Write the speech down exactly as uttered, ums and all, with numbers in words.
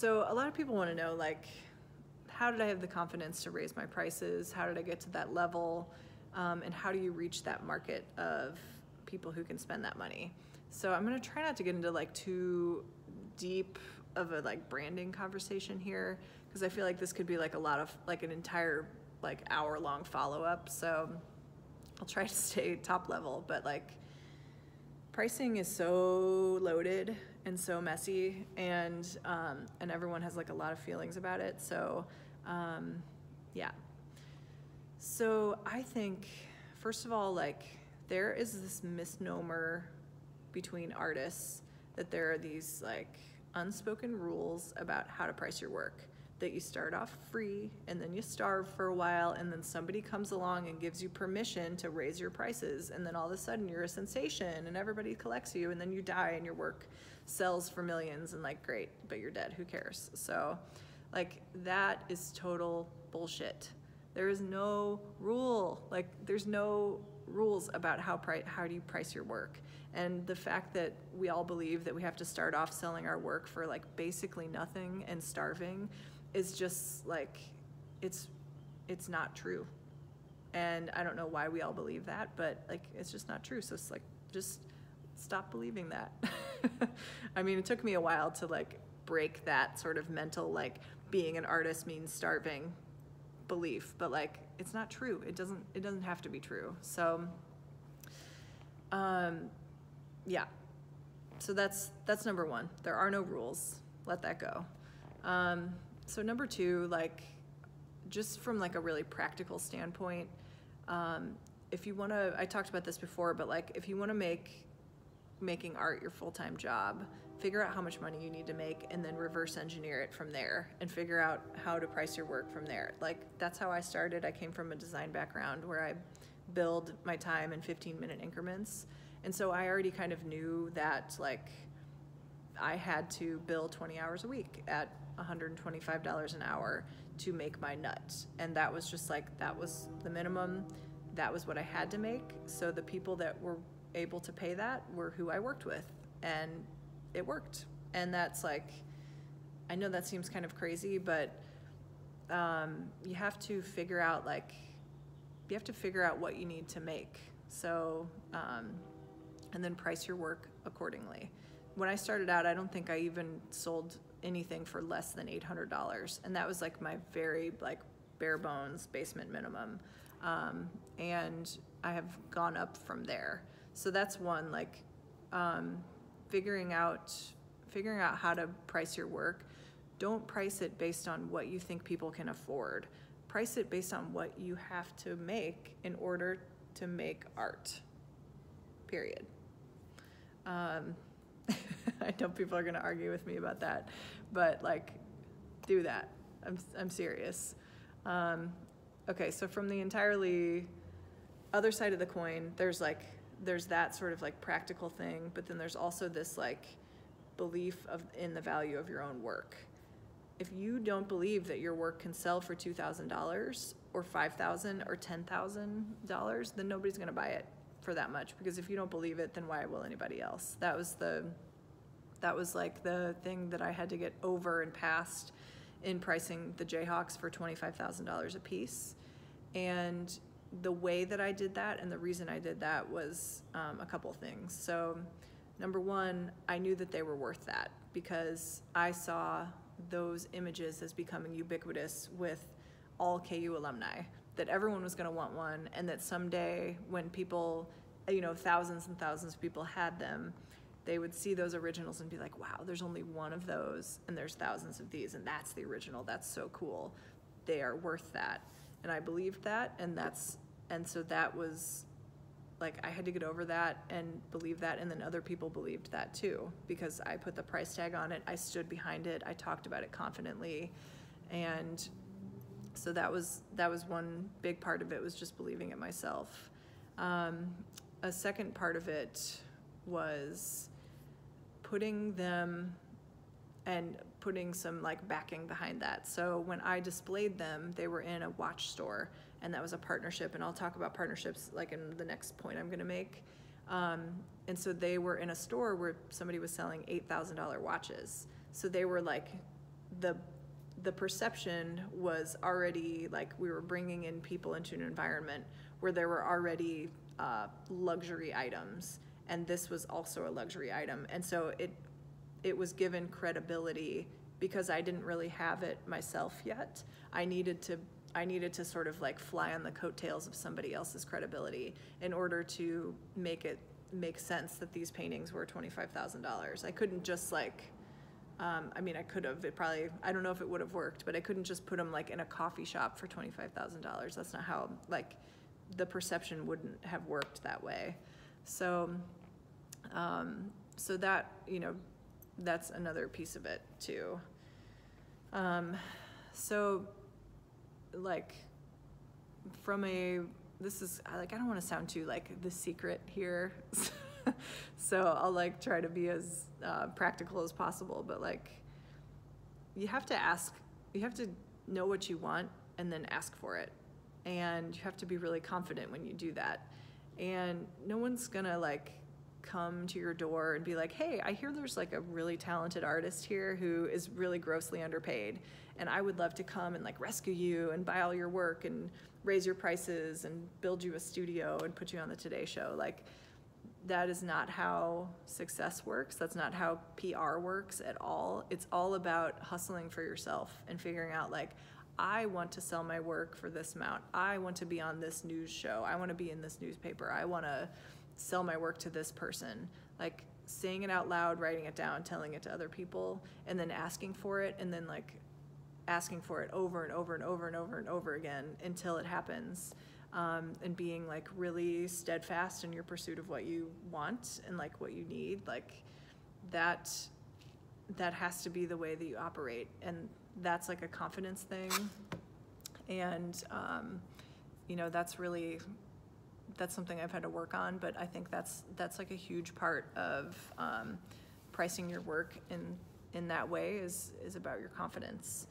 So a lot of people want to know, like, how did I have the confidence to raise my prices? How did I get to that level? Um, and how do you reach that market of people who can spend that money? So I'm gonna try not to get into like too deep of a like branding conversation here, because I feel like this could be like a lot of like an entire like hour long follow-up. So I'll try to stay top level, but like pricing is so loaded and so messy, and um, and everyone has like a lot of feelings about it. So um, yeah. So I think, first of all, like there is this misnomer between artists that there are these like unspoken rules about how to price your work, that you start off free and then you starve for a while, and then somebody comes along and gives you permission to raise your prices, and then all of a sudden you're a sensation and everybody collects you, and then you die and your work sells for millions, and like great, but you're dead, who cares? So like that is total bullshit. There is no rule, like there's no rules about how pri how do you price your work. And the fact that we all believe that we have to start off selling our work for like basically nothing and starving is just like, it's it's not true. And I don't know why we all believe that, but like it's just not true. So it's like, just stop believing that. I mean, it took me a while to like break that sort of mental like being an artist means starving belief, but like it's not true. It doesn't it doesn't have to be true. So um yeah, so that's that's number one. There are no rules, let that go. Um so number two, like just from like a really practical standpoint, um if you want to, I talked about this before, but like if you want to make making art your full-time job, figure out how much money you need to make and then reverse engineer it from there and figure out how to price your work from there. Like that's how I started. I came from a design background where I build my time in fifteen minute increments. And so I already kind of knew that like I had to bill twenty hours a week at one hundred twenty-five dollars an hour to make my nut. And that was just like, that was the minimum. That was what I had to make. So the people that were able to pay that were who I worked with, and it worked. And that's like, I know that seems kind of crazy, but um, you have to figure out like, you have to figure out what you need to make. So, um, and then price your work accordingly. When I started out, I don't think I even sold anything for less than eight hundred dollars. And that was like my very like bare bones basement minimum. Um, and I have gone up from there. So that's one, like um, figuring out figuring out how to price your work. Don't price it based on what you think people can afford. Price it based on what you have to make in order to make art, period. Um, I know people are gonna argue with me about that, but like, do that, I'm, I'm serious. Um, okay, so from the entirely other side of the coin, there's like, there's that sort of like practical thing, but then there's also this like belief of in the value of your own work. If you don't believe that your work can sell for two thousand dollars or five thousand dollars or ten thousand dollars, then nobody's going to buy it for that much, because if you don't believe it, then why will anybody else? That was the that was like the thing that I had to get over and past in pricing the Jayhawks for twenty-five thousand dollars a piece. And the way that I did that and the reason I did that was um, a couple things. So number one, I knew that they were worth that because I saw those images as becoming ubiquitous with all K U alumni, that everyone was gonna want one, and that someday when people, you know, thousands and thousands of people had them, they would see those originals and be like, wow, there's only one of those and there's thousands of these, and that's the original, that's so cool. They are worth that. And I believed that, and that's, and so that was, like, I had to get over that and believe that, and then other people believed that too, because I put the price tag on it, I stood behind it, I talked about it confidently, and so that was, that was one big part of it, was just believing it myself. Um, a second part of it was putting them, and putting some like backing behind that. So when I displayed them, they were in a watch store, and that was a partnership, and I'll talk about partnerships like in the next point I'm gonna make. Um, and so they were in a store where somebody was selling eight thousand dollar watches. So they were like the the perception was already like we were bringing in people into an environment where there were already uh, luxury items, and this was also a luxury item, and so it it was given credibility because I didn't really have it myself yet. I needed to I needed to sort of like fly on the coattails of somebody else's credibility in order to make it make sense that these paintings were twenty-five thousand dollars. I couldn't just like, um, I mean, I could have, it probably, I don't know if it would have worked, but I couldn't just put them like in a coffee shop for twenty-five thousand dollars. That's not how, like, the perception wouldn't have worked that way. So, um, so that, you know, that's another piece of it too. Um, so, like, from a, this is, like, I don't want to sound too, like, The Secret here, so I'll, like, try to be as uh, practical as possible, but, like, you have to ask, you have to know what you want and then ask for it, and you have to be really confident when you do that, and no one's gonna, like, come to your door and be like, hey, I hear there's like a really talented artist here who is really grossly underpaid, and I would love to come and like rescue you and buy all your work and raise your prices and build you a studio and put you on the Today Show. Like, that is not how success works. That's not how P R works at all. It's all about hustling for yourself and figuring out like, I want to sell my work for this amount. I want to be on this news show. I want to be in this newspaper. I want to sell my work to this person. Like, saying it out loud, writing it down, telling it to other people, and then asking for it, and then like asking for it over and over and over and over and over again until it happens, um, and being like really steadfast in your pursuit of what you want and like what you need. Like, that that has to be the way that you operate, and that's like a confidence thing, and um, you know, that's really that's something I've had to work on, but I think that's that's like a huge part of um, pricing your work in in that way is is about your confidence.